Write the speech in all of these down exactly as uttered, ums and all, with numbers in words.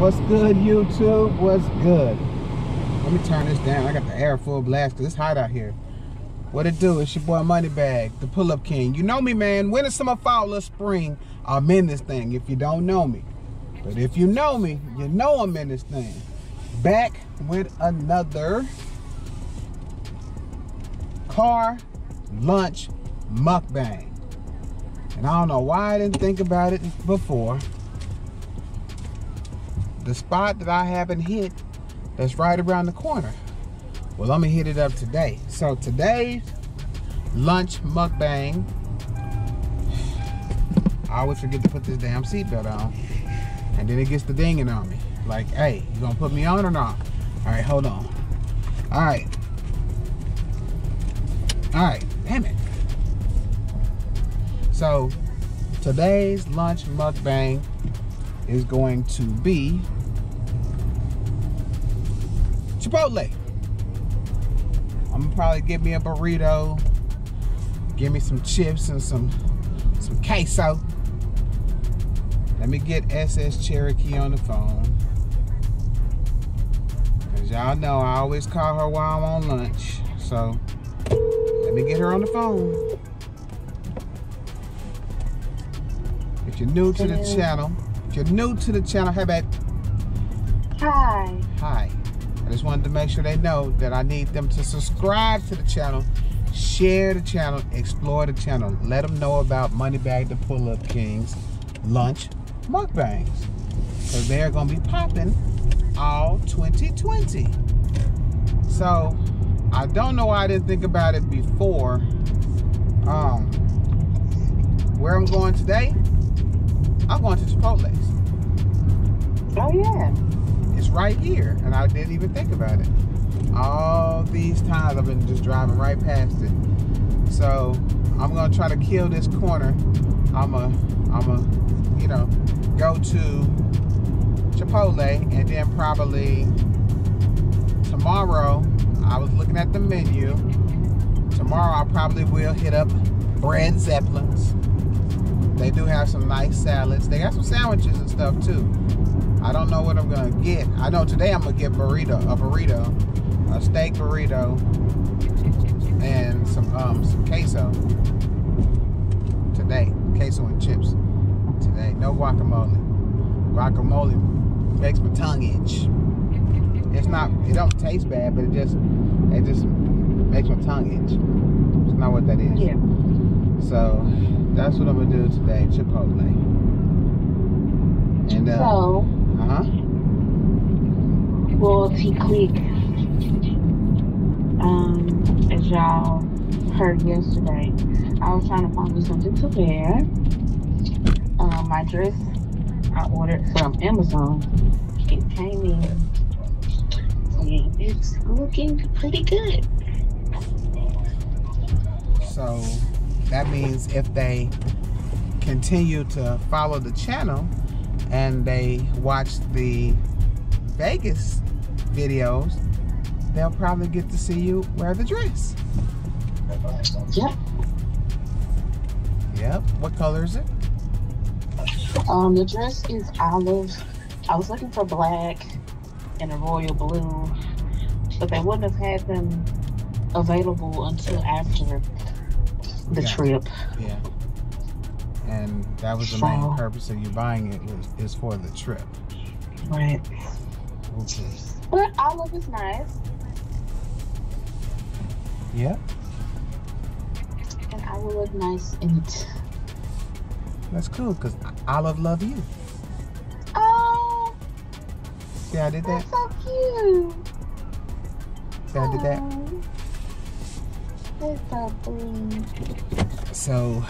What's good, YouTube? What's good? Let me turn this down. I got the air full blast because it's hot out here. What it do? It's your boy Moneybag, the Pull Up King. You know me, man. Winter, summer, fall, or spring, I'm in this thing if you don't know me. But if you know me, you know I'm in this thing. Back with another car lunch mukbang. And I don't know why I didn't think about it before. The spot that I haven't hit that's right around the corner. Well, I'm gonna hit it up today. So today's lunch mukbang, I always forget to put this damn seatbelt on. And then it gets the dinging on me. Like, hey, you gonna put me on or not? All right, hold on. All right. All right, damn it. So today's lunch mukbang is going to be Chipotle. I'm gonna probably get me a burrito, give me some chips and some some queso. Let me get S S Cherokee on the phone, cause y'all know I always call her while I'm on lunch. So let me get her on the phone. If you're new to the channel, if you're new to the channel, hey babe. Hi. Hi. I just wanted to make sure they know that I need them to subscribe to the channel, share the channel, explore the channel. Let them know about Moneybag Tha Pull Up King's lunch mukbangs, because they're going to be popping all twenty twenty. So I don't know why I didn't think about it before. Um, where I'm going today, I'm going to Chipotle's. Oh yeah. It's right here, and I didn't even think about it. All these times I've been just driving right past it. So I'm gonna try to kill this corner. I'm a, I'm a, you know, go to Chipotle, and then probably tomorrow. I was looking at the menu. Tomorrow I probably will hit up Brand Zeppelin's. They do have some nice salads. They got some sandwiches and stuff too. I don't know what I'm gonna get. I know today I'm gonna get burrito, a burrito, a steak burrito, and some um some queso today. Queso and chips today. No guacamole. Guacamole makes my tongue itch. It's not. It don't taste bad, but it just it just makes my tongue itch. It's not what that is. Yeah. So that's what I'm gonna do today, Chipotle. And uh, so, uh huh. Royalty Quick. Um, as y'all heard yesterday, I was trying to find me something to wear. Um, my dress I ordered from Amazon. It came in. Yeah, it's looking pretty good. So that means if they continue to follow the channel and they watch the Vegas videos, they'll probably get to see you wear the dress. Yep. Yep. What color is it? Um, the dress is olive. I was looking for black and a royal blue, but they wouldn't have had them available until after the yeah. trip. Yeah, and that was the so, main purpose of you buying it was, is for the trip. Right. Okay. But olive is nice. Yeah. And I will look nice in it. That's cool, because olive love you. See how I did that? That's so cute. See how I did that? That's so cute. So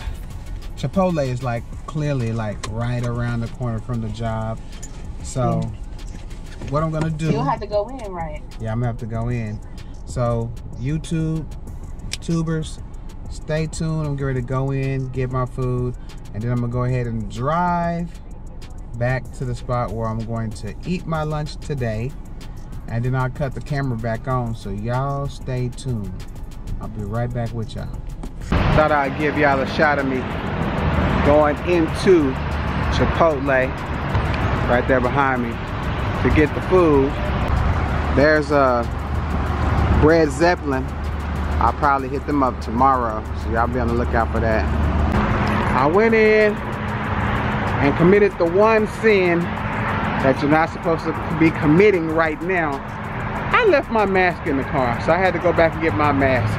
Chipotle is like clearly like right around the corner from the job. So mm. what I'm gonna do? You'll have to go in, right? Yeah, I'm gonna have to go in. So YouTube tubers, stay tuned. I'm getting ready to go in, get my food, and then I'm gonna go ahead and drive back to the spot where I'm going to eat my lunch today, and then I'll cut the camera back on, so y'all stay tuned. I'll be right back with y'all. Thought I'd give y'all a shot of me going into Chipotle right there behind me. to get the food. There's a uh, Red Zeppelin. I'll probably hit them up tomorrow, so y'all be on the lookout for that. I went in and committed the one sin that you're not supposed to be committing right now. I left my mask in the car, so I had to go back and get my mask.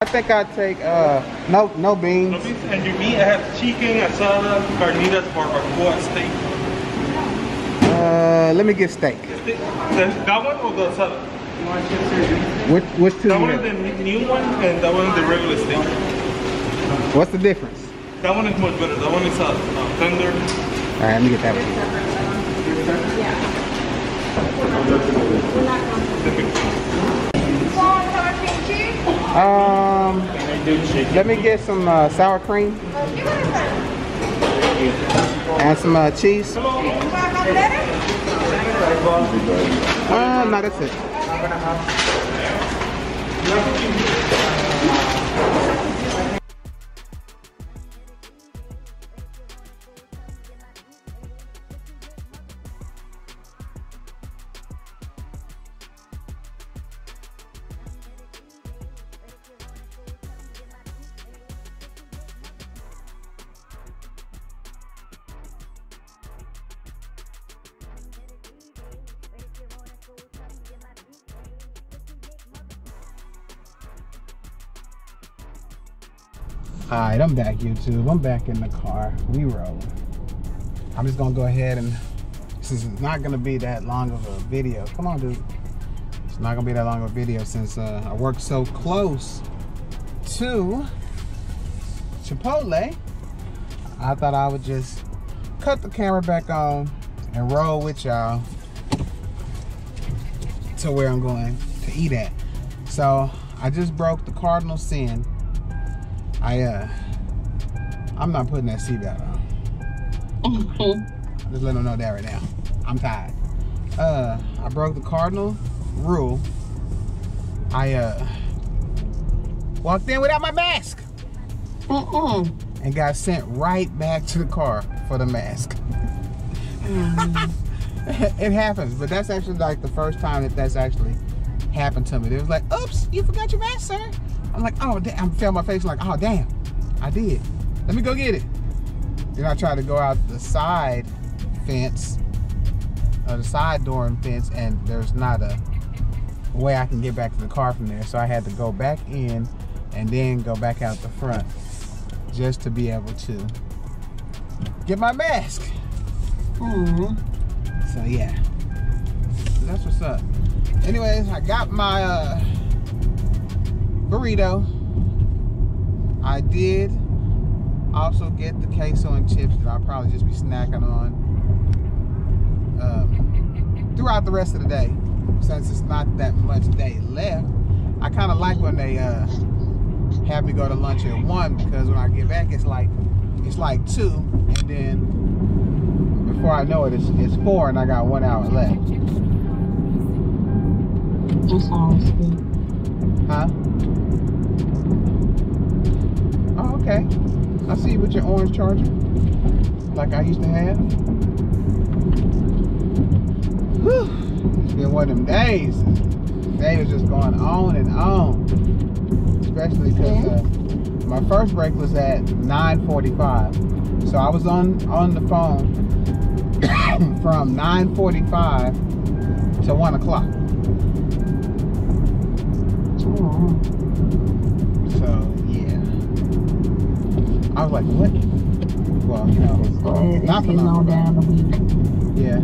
I think I'd take uh, no no beans. No beans, and your meat, I have chicken, asada, carnitas, barbacoa, steak. Uh, let me get steak. The, that one or the asada? Which, which two? That one is the new one and that one is the regular steak. What's the difference? That one is much better. That one is uh, tender. Alright, let me get that one. Yeah. Um, let me get some uh, sour cream and some uh, cheese. Uh, no, that's it. Alright, I'm back, YouTube. I'm back in the car. We rolling. I'm just gonna go ahead and, since it's not gonna be that long of a video. Come on, dude. It's not gonna be that long of a video since uh, I work so close to Chipotle. I thought I would just cut the camera back on and roll with y'all to where I'm going to eat at. So I just broke the cardinal sin. I, uh, I'm not putting that seatbelt on. Mm-hmm. Just let them know that right now. I'm tired. Uh, I broke the cardinal rule. I, uh, walked in without my mask. Mm-mm. And got sent right back to the car for the mask. Mm. It happens, but that's actually like the first time that that's actually happened to me. It was like, oops, you forgot your mask, sir. I'm like, oh, damn. I'm feeling my face like, oh, damn, I did. Let me go get it. Then I tried to go out the side fence, or the side door and fence, and there's not a way I can get back to the car from there. So I had to go back in and then go back out the front just to be able to get my mask. Mm-hmm. So, yeah, that's what's up. Anyways, I got my... Uh, burrito. I did also get the queso and chips that I'll probably just be snacking on um, throughout the rest of the day, since it's not that much day left. I kind of like when they uh, have me go to lunch at one, because when I get back it's like it's like two, and then before I know it it's, it's four and I got one hour left. That's awesome. Huh? Oh, okay. I see you with your orange charger, like I used to have. Whew. It's been one of them days. Day was just going on and on. Especially because uh, my first break was at nine forty-five. So I was on, on the phone from nine forty-five to one o'clock. So, yeah. I was like, what? Well, you know, so not for long. Yeah.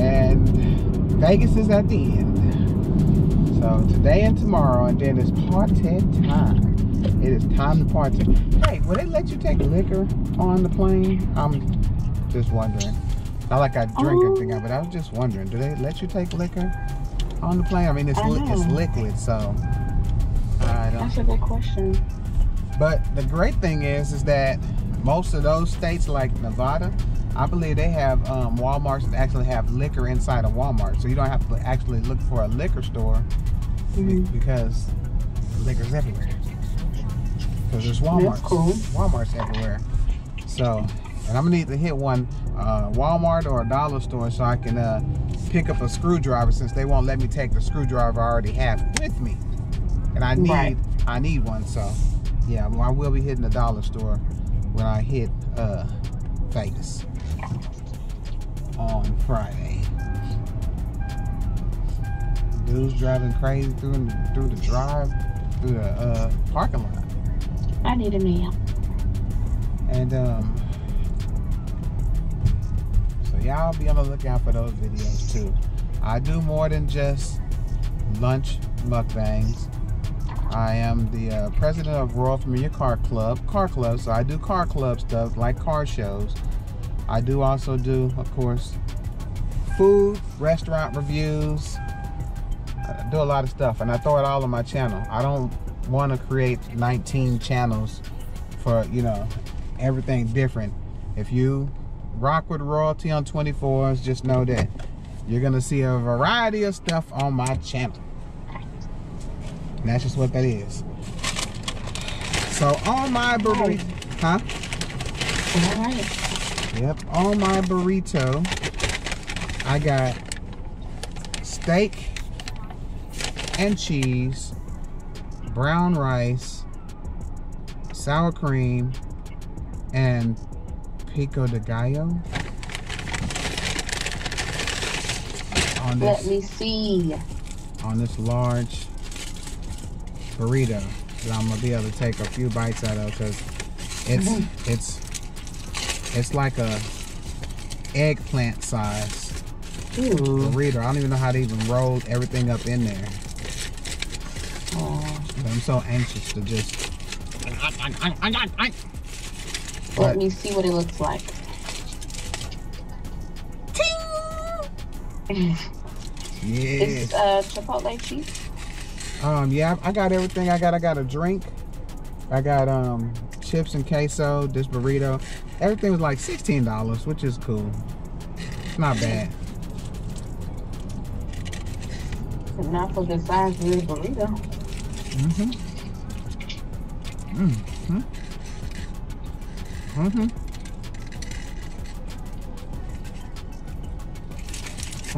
And Vegas is at the end. So, today and tomorrow, and then it's party time. It is time to party. Hey, will they let you take liquor on the plane? I'm just wondering. Not like I drink oh. or anything, but I was just wondering, do they let you take liquor on the plane? I mean, it's, I li it's liquid, so... I don't That's a good question. But the great thing is, is that most of those states, like Nevada, I believe they have um, Walmarts that actually have liquor inside of Walmart, so you don't have to actually look for a liquor store mm-hmm. because liquor's everywhere. because there's Walmarts. That's cool. Walmarts everywhere. So, and I'm gonna need to hit one uh, Walmart or a dollar store so I can uh, pick up a screwdriver, since they won't let me take the screwdriver I already have with me. And I need, right. I need one. So, yeah, well, I will be hitting the dollar store when I hit uh, Vegas on Friday. Dude's driving crazy through the, through the drive, through the uh, parking lot. I need a meal. And um, so y'all be on the lookout for those videos too. I do more than just lunch mukbangs. I am the uh, president of Royal Familiar Car Club, Car Club. So I do car club stuff like car shows. I do also do, of course, food, restaurant reviews. I do a lot of stuff, and I throw it all on my channel. I don't want to create nineteen channels for, you know, everything different. If you rock with Royalty on twenty-fours, just know that you're gonna see a variety of stuff on my channel. And that's just what that is. So on my burrito, huh? All right. Yep, on my burrito, I got steak and cheese, brown rice, sour cream, and pico de gallo. On this, let me see. On this large burrito that I'm gonna be able to take a few bites out of, because it's mm-hmm. it's it's like a eggplant size Ooh. burrito. I don't even know how to even roll everything up in there. Oh. But I'm so anxious to just. But, let me see what it looks like. Ting! Yeah. It's uh, Chipotle cheese. Um, yeah, I got everything I got. I got a drink. I got um, chips and queso, this burrito. Everything was like sixteen dollars, which is cool. It's not bad. Not for the size of this burrito. Mm-hmm. Mm-hmm. Mm-hmm.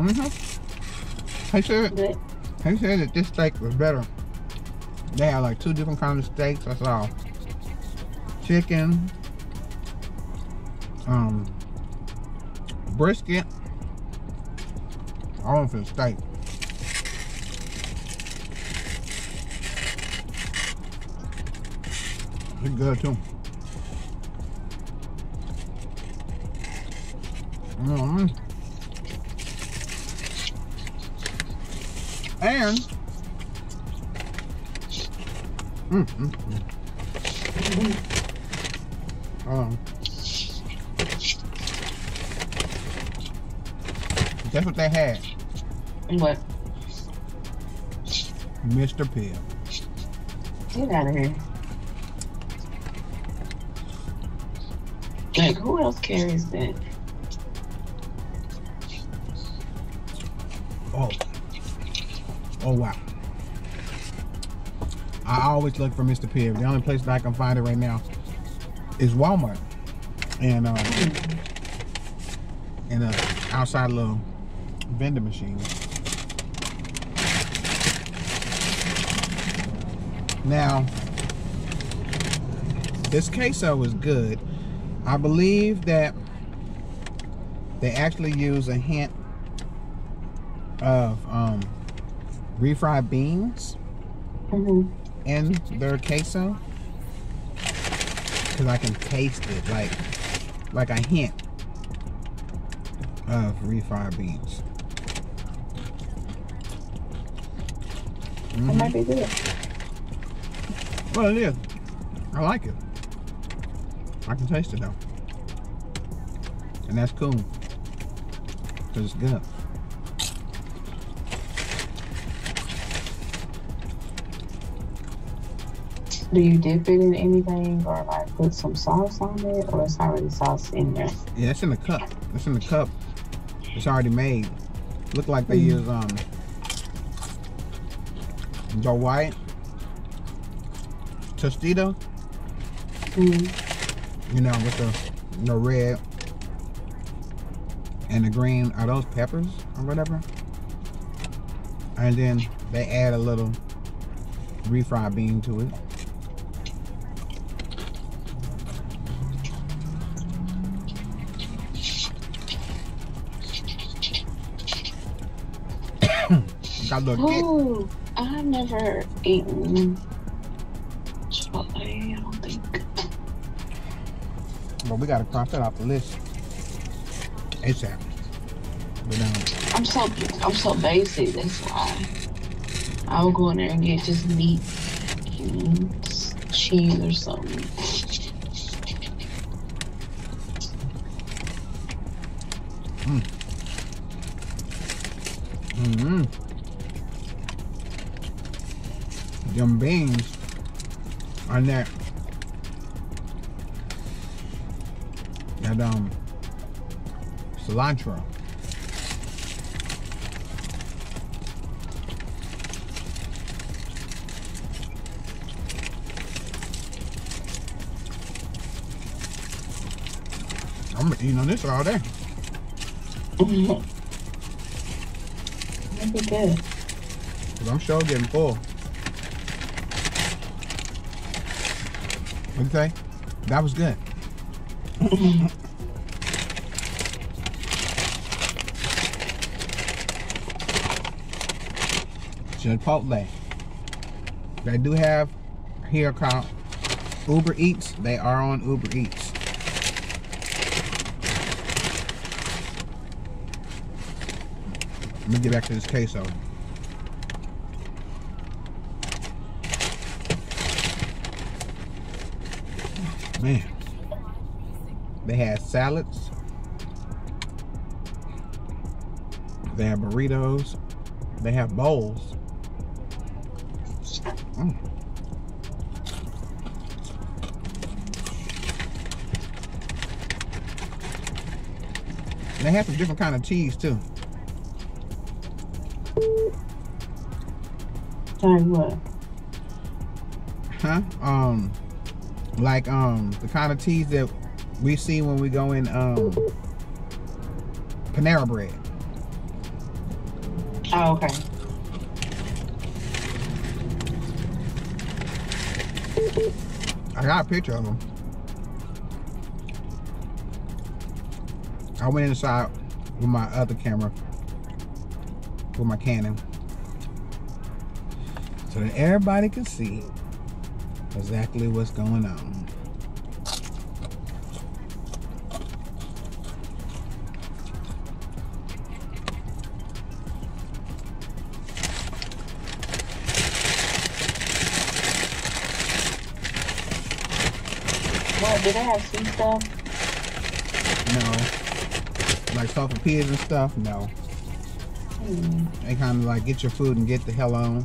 Mm-hmm. I said it. He said that this steak was better. They had like two different kinds of steaks. I saw chicken, um, brisket. I went for the steak. It's good too. Mm-hmm. And mm, mm, mm. Mm-hmm. um, guess what they had? What? Mister Pimp. Get out of here! Like, who else carries that? Oh. Oh wow. I always look for Mister Pimp. The only place that I can find it right now is Walmart. And um and uh outside a little vending machine. Now this queso is good. I believe that they actually use a hint of um refried beans mm-hmm. in their queso, because I can taste it like like a hint of refried beans. Mm-hmm. It might be good. Well, it is. I like it. I can taste it though, and that's cool because it's good. Do you dip it in anything, or like put some sauce on it, or it's already sauce in there? Yeah, it's in the cup. It's in the cup. It's already made. Look like they mm-hmm. use um the white Tostito food, you know, with the, the red and the green, are those peppers or whatever? And then they add a little refried bean to it. Oh, I've never eaten Chipotle, I don't think. Well, we gotta cross that off the list. ASAP. But, um, I'm so I'm so basic, that's why. I would go in there and get just meat and cheese or something. Mm. Mm-hmm. Them beans on that that um cilantro. I'm eating on this all day. That'd be good. 'Cause I'm sure getting full. Okay, that was good. Chipotle. They do have here called Uber Eats. They are on Uber Eats. Let me get back to this queso. Man, they had salads, they have burritos, they have bowls. Mm. They have some different kind of cheese too. Sorry, what? Huh? Um. Like um the kind of cheese that we see when we go in um Panera Bread. Oh, okay. I got a picture of them. I went inside with my other camera, with my Canon, so that everybody could see exactly what's going on. What, do they have sweet stuff? No. Like sofapillas and stuff? No. Hmm. They kind of like get your food and get the hell on.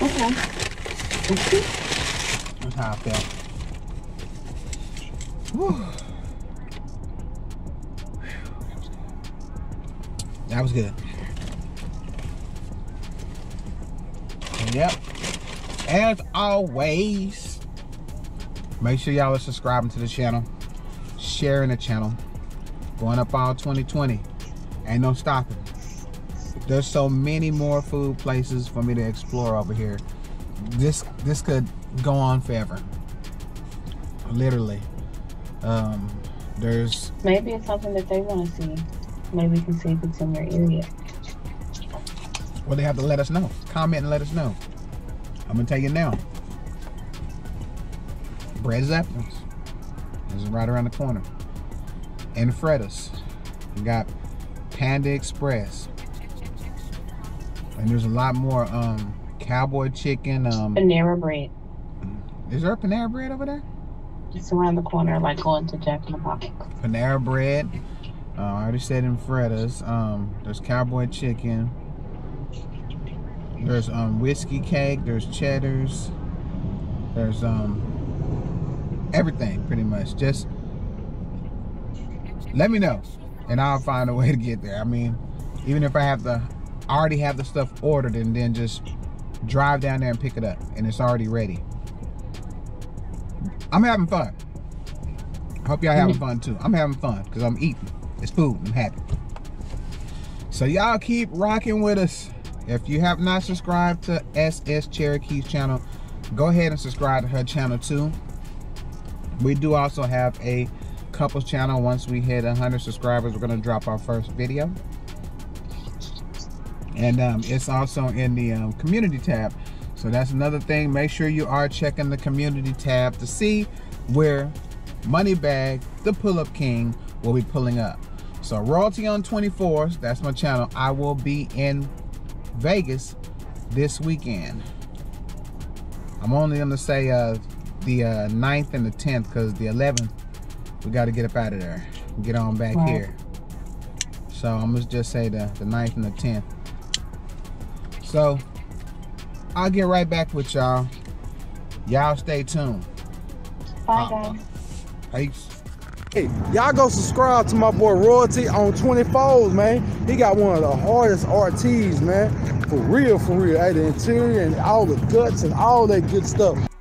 Okay. Okay. That's how I felt. Whew. That was good. Yep. As always, make sure y'all are subscribing to the channel, sharing the channel, going up all twenty twenty. Ain't no stopping. There's so many more food places for me to explore over here. This this could go on forever, literally. Um there's maybe it's something that they want to see. Maybe you can see if it's in your area. Well, they have to let us know, comment and let us know. I'm gonna tell you now, Brand Zeppelin is right around the corner, and Freddas. You got Panda Express, and there's a lot more. um Cowboy Chicken, um Panera Bread. Is there a Panera Bread over there? It's around the corner, like going to Jack in the Box. Panera Bread. Uh, I already said in Freddas. Um, there's Cowboy Chicken. There's um, whiskey cake. There's cheddars. There's um, everything, pretty much. Just let me know, and I'll find a way to get there. I mean, even if I have the, I already have the stuff ordered, and then just drive down there and pick it up, and it's already ready. I'm having fun. Hope y'all having fun too. I'm having fun because I'm eating. It's food. I'm happy. So y'all keep rocking with us. If you have not subscribed to S S Cherokee's channel, go ahead and subscribe to her channel too. We do also have a couples channel. Once we hit one hundred subscribers, we're going to drop our first video. And um, it's also in the um, community tab. So that's another thing. Make sure you are checking the community tab to see where Moneybag the Pull Up King will be pulling up. So Royalty on twenty-fours, that's my channel. I will be in Vegas this weekend. I'm only gonna say uh, the uh, ninth and the tenth, because the eleventh, we gotta get up out of there and get on back right here. So I'm gonna just say the, the ninth and the tenth. So I'll get right back with y'all. Y'all stay tuned. Bye guys. Peace. Hey, y'all go subscribe to my boy Royalty on twenty-fours, man. He got one of the hardest R Ts, man. For real, for real. Hey, the interior and all the guts and all that good stuff.